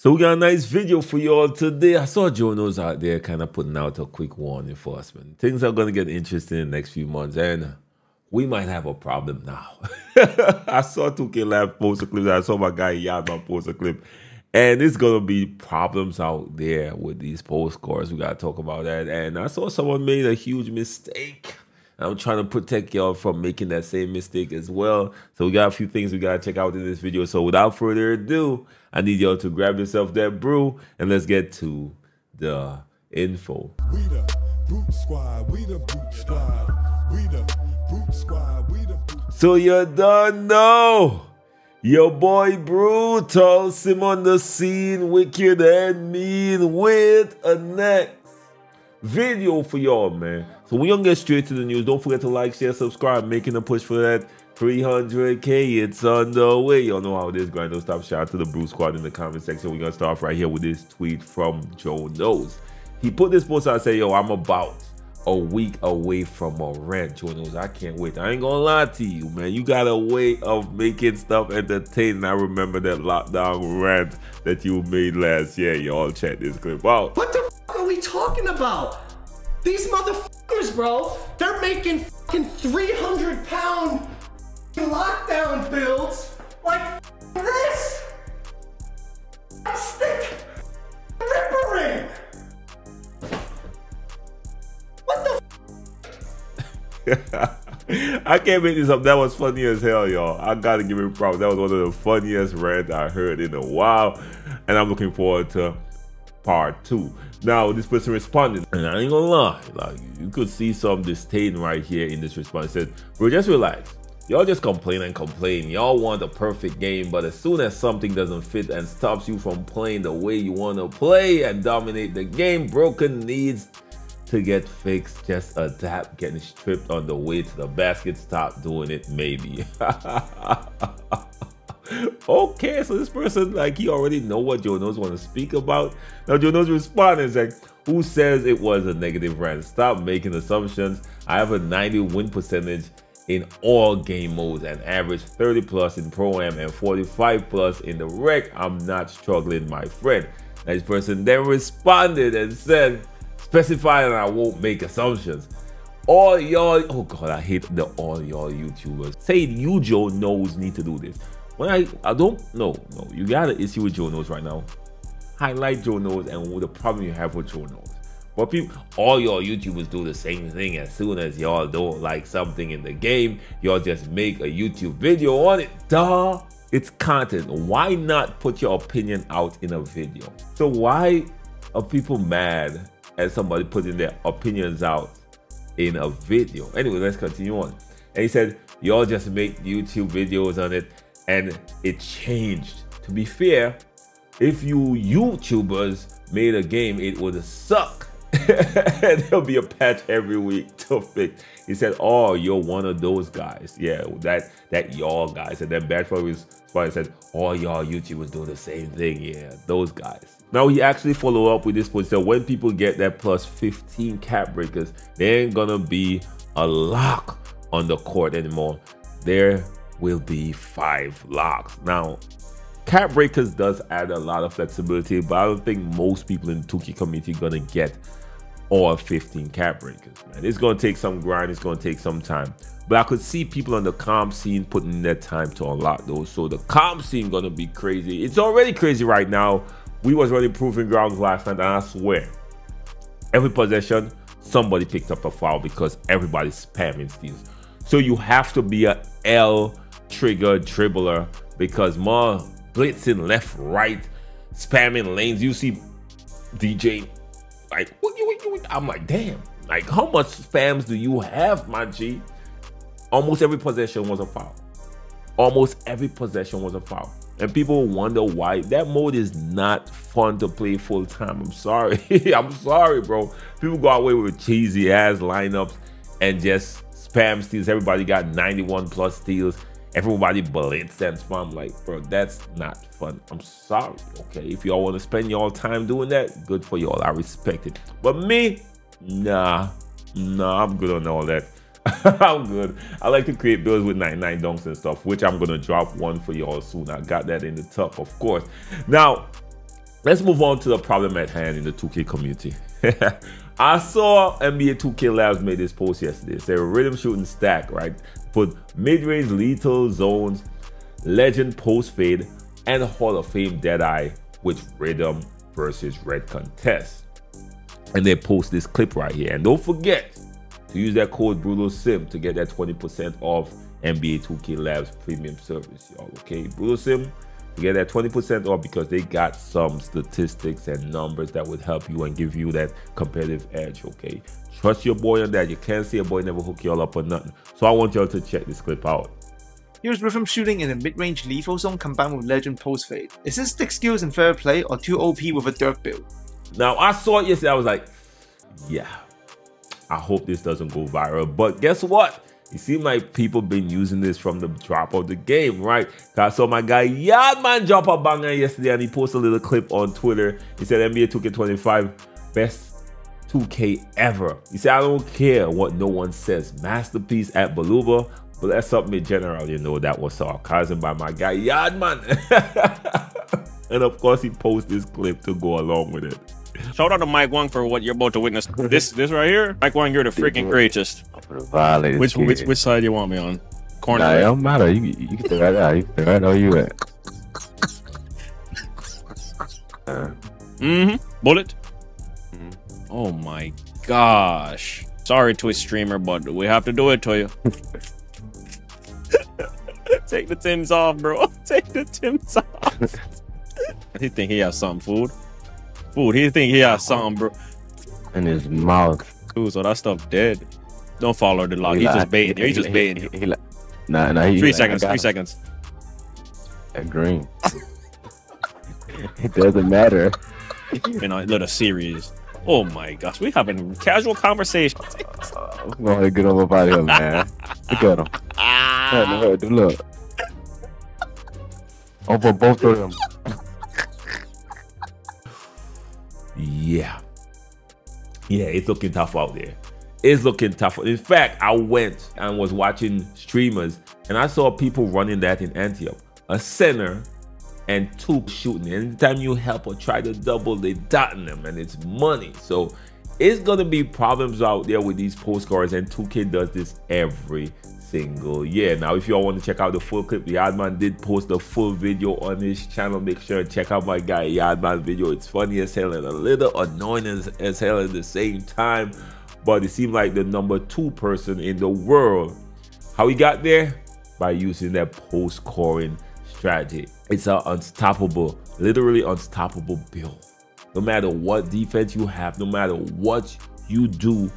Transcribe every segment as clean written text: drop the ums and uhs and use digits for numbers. So we got a nice video for y'all today. I saw Jonas out there kind of putting out a quick warning for us, man. Things are going to get interesting in the next few months, and we might have a problem now. I saw 2K Live post a clip. I saw my guy Yadman post a clip. And it's going to be problems out there with these post scores. We got to talk about that. And I saw someone made a huge mistake. I'm trying to protect y'all from making that same mistake as well. So we got a few things we got to check out in this video. So without further ado, I need y'all to grab yourself that brew and let's get to the info. We the BruteSquad, we the BruteSquad, we the BruteSquad, we the BruteSquad. So you don't know. Your boy BrutalSim on the scene, wicked and mean with a next video for y'all, man. So we're gonna get straight to the news. Don't forget to like, share, subscribe, making a push for that 300K. It's on the way. Y'all know how it is, grind, don't stop. Shout out to the Brute Squad in the comment section. We're gonna start off right here with this tweet from Jonas. He put this post out and said, yo, I'm about a week away from a rant, Jonas. I can't wait. I ain't gonna lie to you, man. You got a way of making stuff entertaining. I remember that lockdown rant that you made last year. Y'all check this clip out. What the f are we talking about? These motherfuckers, bro, they're making fucking 300-pound lockdown builds like this. I'm stick rippering. What the f? I can't make this up. That was funny as hell, y'all. I gotta give him props. That was one of the funniest rants I heard in a while, and I'm looking forward to part two. Now this person responded, and I ain't gonna lie, like you could see some disdain right here in this response. It said, bro, just relax. Y'all just complain and complain. Y'all want a perfect game, but as soon as something doesn't fit and stops you from playing the way you want to play and dominate the game, broken needs to get fixed. Just adapt. Getting stripped on the way to the basket, stop doing it maybe. Okay, so this person, like, he already know what Jonas want to speak about. Now Jonas responded, like, who says it was a negative rant? Stop making assumptions. I have a 90 win percentage in all game modes and average 30 plus in Pro-Am and 45 plus in the rec. I'm not struggling, my friend. Now this person then responded and said, specify and I won't make assumptions. All y'all, oh God, I hate the all y'all YouTubers. Saying you Jonas need to do this. When I don't know, no, you got an issue with Jonas right now. Highlight Jonas and what the problem you have with Jonas. But people, all y'all YouTubers do the same thing. As soon as y'all don't like something in the game, y'all just make a YouTube video on it. Duh, it's content. Why not put your opinion out in a video? So why are people mad at somebody putting their opinions out in a video? Anyway, let's continue on. And he said, y'all just make YouTube videos on it. And it changed. To be fair, if you YouTubers made a game, it would suck. And there'll be a patch every week to fix. He said, oh, you're one of those guys. Yeah, that y'all guys. And then Bradford responded and said, all y'all YouTubers do the same thing. Yeah, those guys. Now he actually followed up with this point. So when people get that plus 15 cap breakers, they ain't gonna be a lock on the court anymore. They're will be 5 locks. Now, cap breakers does add a lot of flexibility, but I don't think most people in the 2K community are gonna get all 15 cap breakers, man. It's gonna take some grind, it's gonna take some time. But I could see people on the comp scene putting in their time to unlock those. So the comp scene gonna be crazy. It's already crazy right now. We was running proving grounds last night, and I swear, every possession, somebody picked up a foul because everybody's spamming steals. So you have to be a L trigger dribbler because more blitzing left, right, spamming lanes. You see DJ like, I'm like, damn, like how much spams do you have, my G? Almost every possession was a foul. Almost every possession was a foul. And people wonder why that mode is not fun to play full time. I'm sorry. I'm sorry, bro. People go away with cheesy ass lineups and just spam steals. Everybody got 91 plus steals. Everybody blitz and spam. Like, bro, that's not fun. I'm sorry. Okay, if y'all want to spend y'all time doing that, good for y'all. I respect it. But me, nah, I'm good on all that. I'm good. I like to create builds with 99 dunks and stuff, which I'm gonna drop one for y'all soon. I got that in the tub, of course. Now Let's move on to the problem at hand in the 2K community. I saw NBA 2K Labs made this post yesterday. It said rhythm shooting stack, right? Put mid-range lethal zones, legend post fade, and Hall of Fame Deadeye with rhythm versus red contest. And they post this clip right here. And don't forget to use that code BrutalSim to get that 20% off NBA 2K Labs premium service, y'all. Okay, BrutalSim, to get that 20% off because they got some statistics and numbers that would help you and give you that competitive edge. Okay, trust your boy on that. You can't say a boy never hook y'all up or nothing. So I want y'all to check this clip out. Here's rhythm shooting in the mid-range lethal zone combined with legend post fade. Is this stick skills and fair play or too OP with a dirt build? Now I saw it yesterday. I was like, yeah, I hope this doesn't go viral. But guess what? It seems like people been using this from the drop of the game, right? I saw my guy Yadman drop a banger yesterday, and he posted a little clip on Twitter. He said, "NBA 2K25, best 2K ever." He said, "I don't care what no one says. Masterpiece at Baluba. Bless up me, General." You know that was sarcasm by my guy Yadman. And of course, he posted this clip to go along with it. Shout out to Mike Wang for what you're about to witness. This right here, Mike Wang, you're the freaking greatest. Which side you want me on? Corner. Nah, it don't matter. You can stay right now. You can stay right where you at. Bullet. Oh my gosh. Sorry, Twitch streamer, but we have to do it to you. Take the Tims off, bro. Take the Tims off. He think he has some food. He think he has something, bro. In his mouth. Cool, so that stuff dead. Don't follow the lock. He just baiting you. He just baiting you. Nah, he 3 seconds. 3 seconds. That green. It doesn't matter. You know, little series. Oh my gosh, we having casual conversations. I'm gonna get on about him, man. Look at him. Look. Over both of them. Yeah, it's looking tough out there. It's looking tough. In fact, I went and was watching streamers and I saw people running that in Antioch. A center and two shooting. Anytime you help or try to double, they dotting them and it's money. So it's gonna be problems out there with these postcards, and 2K does this every single year. Now, if y'all want to check out the full clip, Yadman did post a full video on his channel. Make sure to check out my guy Yadman's video. It's funny as hell and a little annoying as hell at the same time. But it seemed like the #2 person in the world. How he got there? By using that post-coring strategy. It's an unstoppable, literally unstoppable build. No matter what defense you have, no matter what you do,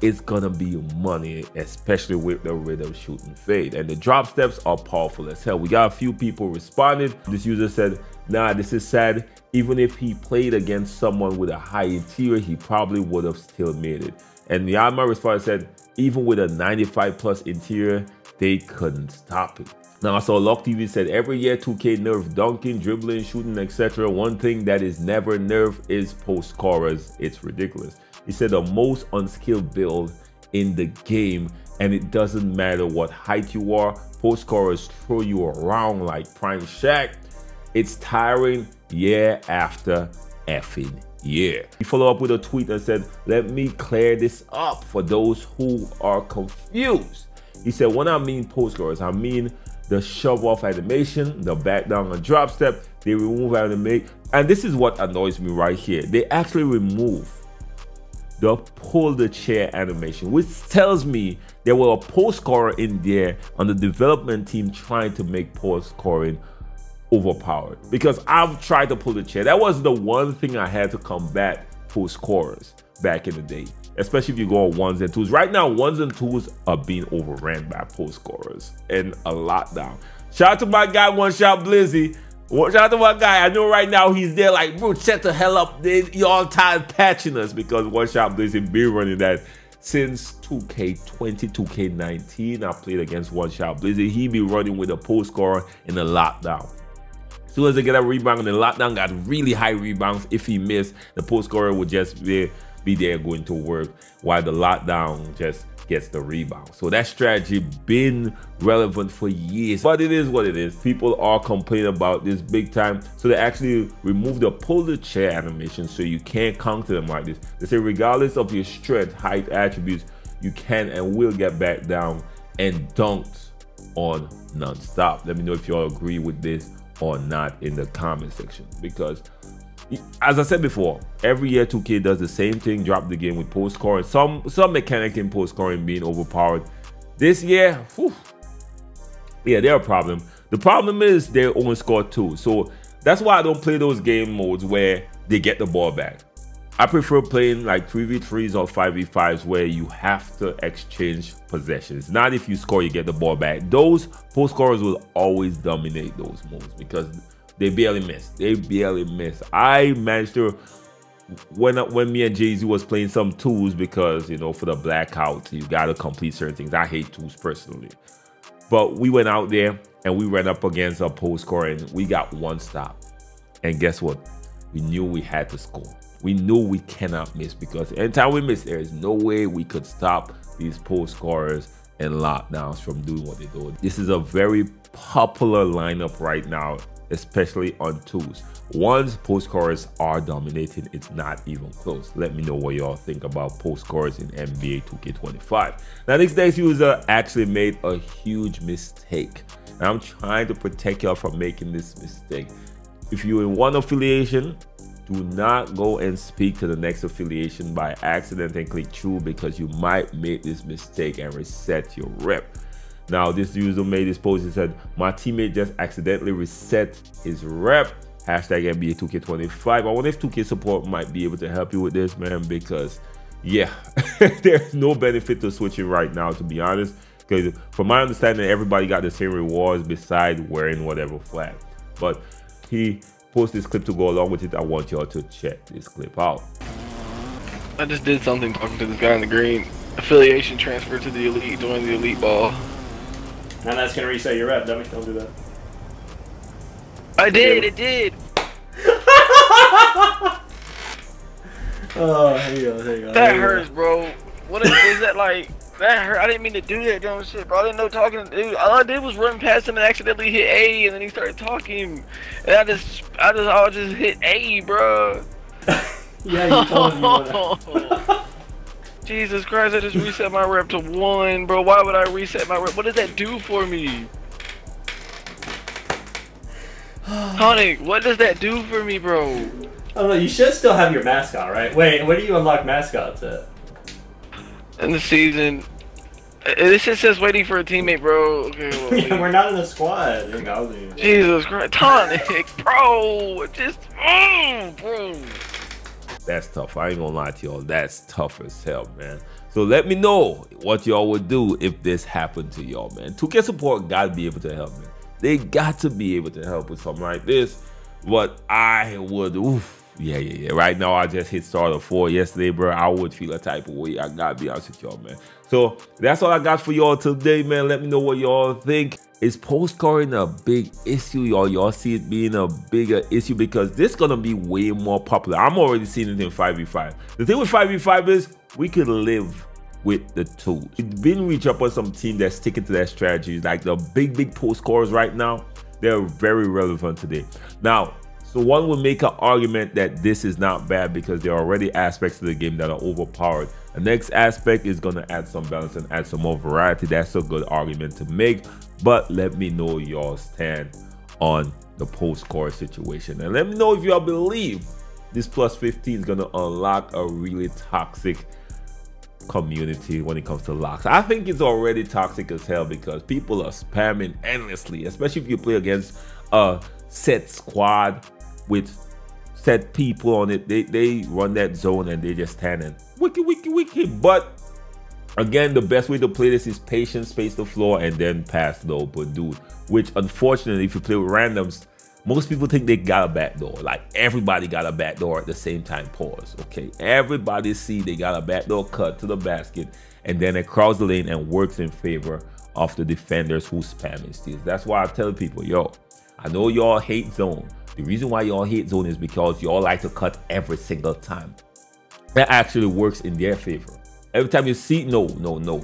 it's gonna be money, especially with the rhythm shooting fade. And the drop steps are powerful as hell. We got a few people responded. This user said, "Nah, this is sad. Even if he played against someone with a high interior, he probably would have still made it." And Yadman responded, said, "Even with a 95 plus interior, they couldn't stop it." Now I saw Lock TV said, "Every year 2K nerf dunking, dribbling, shooting, etc. One thing that is never nerf is post scorers. It's ridiculous." He said the most unskilled build in the game, and it doesn't matter what height you are, post scorers throw you around like prime Shaq. It's tiring year after effing year. He followed up with a tweet and said, "Let me clear this up for those who are confused." He said, "When I mean post scorers, I mean the shove off animation, the back down and drop step, they remove animate." And this is what annoys me right here. They actually remove the pull the chair animation, which tells me there were a post scorer in there on the development team trying to make post scoring overpowered. Because I've tried to pull the chair. That was the one thing I had to combat post scorers back in the day, especially if you go on ones and twos. Right now, ones and twos are being overran by post scorers and a lot down. Shout out to my guy, One Shot Blizzy. Shout out to my guy. I know right now he's there like, "Bro, shut the hell up. Y'all tired patching us," because One Shot Blizzy been running that since 2K20, 2K19. I played against One Shot Blizzy. He be running with a post scorer in a lockdown. As soon as they get a rebound, and the lockdown got really high rebounds. If he missed, the post scorer would just be there going to work while the lockdown just gets the rebound. So that strategy been relevant for years, but it is what it is. People are complaining about this big time, so they actually remove the polar chair animation so you can't counter them like this. They say regardless of your strength, height, attributes, you can and will get back down and dunked on non-stop. Let me know if you all agree with this or not in the comment section, because as I said before, every year 2K does the same thing, drop the game with post scoring, some mechanic in post scoring being overpowered. This year, whew, yeah, they're a problem. The problem is they only score 2, so that's why I don't play those game modes where they get the ball back. I prefer playing like 3v3s or 5v5s where you have to exchange possessions. Not if you score, you get the ball back. Those post scorers will always dominate those moves because they barely miss. They barely miss. I managed to, when me and Jay-Z was playing some twos, because, you know, for the blackouts, you got to complete certain things. I hate twos personally. But we went out there and we ran up against a post scorer and we got 1 stop. And guess what? We knew we had to score. We knew we cannot miss, because anytime we miss, there is no way we could stop these post scorers and lockdowns from doing what they do. This is a very popular lineup right now, especially on twos. Ones, post scorers are dominating. It's not even close. Let me know what y'all think about post scorers in NBA 2K25. Now, this next user actually made a huge mistake. And I'm trying to protect y'all from making this mistake. If you're in one affiliation, do not go and speak to the next affiliation by accident and click true, because you might make this mistake and reset your rep. Now, this user made this post and said, my teammate just accidentally reset his rep. Hashtag NBA 2K25. I wonder if 2K support might be able to help you with this, man, because, yeah, there's no benefit to switching right now, to be honest. Because from my understanding, everybody got the same rewards besides wearing whatever flag. But he post this clip to go along with it. I want y'all to check this clip out. I just did something talking to this guy in the green. Affiliation transfer to the elite during the elite ball. And that's gonna reset your rep. Dummy, don't do that. I did. It did. Oh, here you go. Here you go. That hurts, bro. What is that like? That hurt. I didn't mean to do that dumb shit, bro. I didn't know talking to dude. All I did was run past him and accidentally hit A, and then he started talking, and I just hit A, bro. Yeah, you told me that. Jesus Christ! I just reset my rep to 1, bro. Why would I reset my rep? What does that do for me? Tonic, what does that do for me, bro? I don't know. You should still have your mascot, right? Wait, where do you unlock mascots at? In the season, this just says waiting for a teammate, bro. Okay, well, yeah, we're not in the squad. Jesus Christ, Tonic, bro, just, bro. That's tough. I ain't gonna lie to y'all. That's tough as hell, man. So let me know what y'all would do if this happened to y'all, man. 2K support gotta be able to help, man. They got to be able to help with something like this. But I would, oof. Yeah. Right now, I just hit starter 4 yesterday, bro. I would feel a type of way. I gotta be honest with y'all, man. So that's all I got for y'all today, man. Let me know what y'all think. Is post scoring a big issue, y'all? Y'all see it being a bigger issue because this is gonna be way more popular. I'm already seeing it in 5v5. The thing with 5v5 is we could live with the tools. It's been reach up on some team that's sticking to their strategies, like the big post scorers right now. They're very relevant today. Now, so one would make an argument that this is not bad because there are already aspects of the game that are overpowered. The next aspect is going to add some balance and add some more variety. That's a good argument to make. But let me know y'all stand on the post-score situation. And let me know if y'all believe this plus 15 is going to unlock a really toxic community when it comes to locks. I think it's already toxic as hell because people are spamming endlessly, especially if you play against a set squad with set people on it. They run that zone and they just stand and wiki. But again, the best way to play this is patience, space the floor, and then pass the open dude, which unfortunately, if you play with randoms, most people think they got a backdoor. Like everybody got a backdoor at the same time. Pause. Okay, everybody see they got a backdoor cut to the basket, and then it crosses the lane and works in favor of the defenders who spam and steals. That's why I tell people, yo, I know y'all hate zone. The reason why y'all hate zone is because y'all like to cut every single time. That actually works in their favor. Every time you see, no,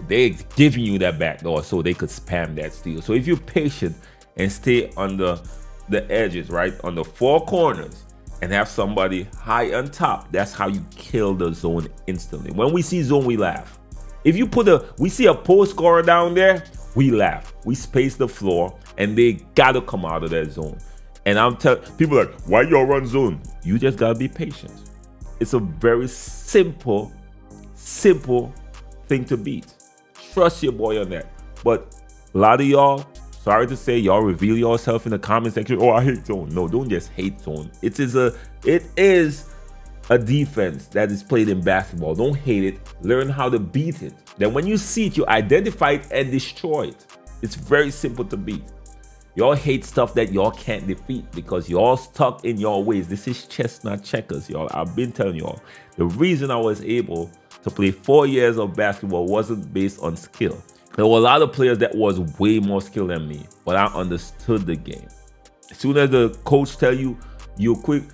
they're giving you that backdoor so they could spam that steal. So if you're patient and stay on the edges, right, on the four corners, and have somebody high on top, that's how you kill the zone instantly. When we see zone, we laugh. If you put we see a post scorer down there, we laugh. We space the floor, and they gotta come out of that zone. And I'm telling people, like, why y'all run zone? You just gotta be patient. It's a very simple thing to beat. Trust your boy on that. But a lot of y'all, sorry to say, y'all reveal yourself in the comment section. Oh, I hate zone. No, don't just hate zone. It is a defense that is played in basketball. Don't hate it. Learn how to beat it. Then when you see it, you identify it and destroy it. It's very simple to beat. Y'all hate stuff that y'all can't defeat because y'all stuck in your ways. This is chess, not checkers, y'all. I've been telling y'all. The reason I was able to play 4 years of basketball wasn't based on skill. There were a lot of players that was way more skilled than me, but I understood the game. As soon as the coach tell you, you could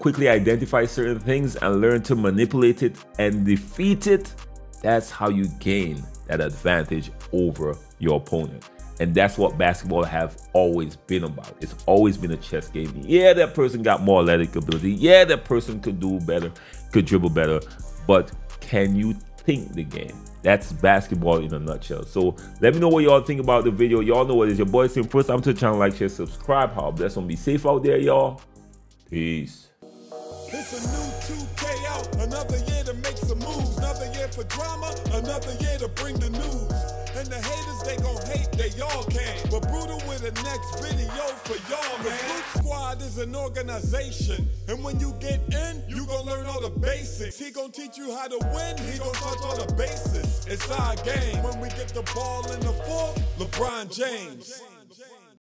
quickly identify certain things and learn to manipulate it and defeat it. That's how you gain that advantage over your opponent. And that's what basketball have always been about. It's always been a chess game. Yeah, that person got more athletic ability. Yeah, that person could do better, could dribble better. But can you think the game? That's basketball in a nutshell. So let me know what y'all think about the video. Y'all know what it is. Your boy Sim. First time to the channel, like, share, subscribe. How blessed. Be safe out there, y'all. Peace. It's a new 2K out. Another year to make some moves. Another year for drama. Another year to bring the news. And the haters, they gon' hate, they all can. But Brutal with the next video for y'all, man. The BruteSquad is an organization. And when you get in, you gon' learn all the basics. He gon' teach you how to win. He gon' touch all the bases. It's our game. When we get the ball in the fourth, LeBron James.